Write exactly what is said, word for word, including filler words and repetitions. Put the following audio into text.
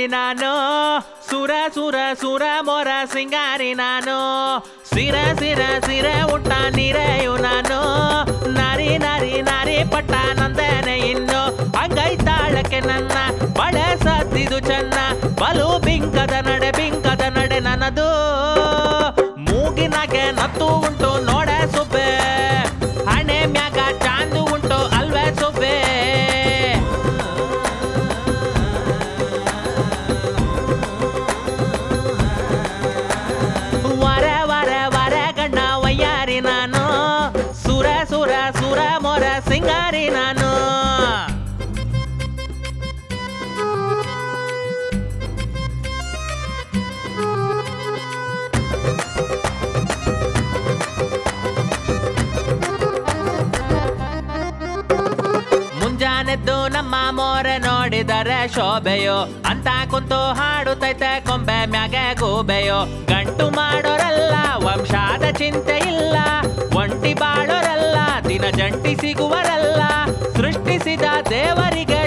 Singari nano, sura sura sura mora singari nano, sira sira sira uta nire unano, nari nari nari patta nandane inno, angai talake nanna, bade sattidu channa, balu binkada nade binkada nade nanadu, mooginage nattu unto node subbe, hane myaga chandu unto alve subbe. ಮುಂಜಾನೆದ್ದು ನಮ್ಮ ಮೋರೆ ನೋಡಿದರೆ ಶೋಭೆಯೋ ಅಂತ ಕುಂತು ಹಾಡುತ್ತೈತೆ ಕೊಂಬೆ ಮ್ಯಾಗೆ ಗೂಬೆಯೋ. ಗಂಟು ಮಾಡೋರೆಲ್ಲ ವಂಶಾದ ಚಿಂತೆ ಇಲ್ಲ, ಒಂಟಿ ಬಾಳೋರೆಲ್ಲ ದಿನ ಜಂಟಿ ಸಿಗುವರೆಲ್ಲ, ಸೃಷ್ಟಿಸಿದ ದೇವರಿಗೆ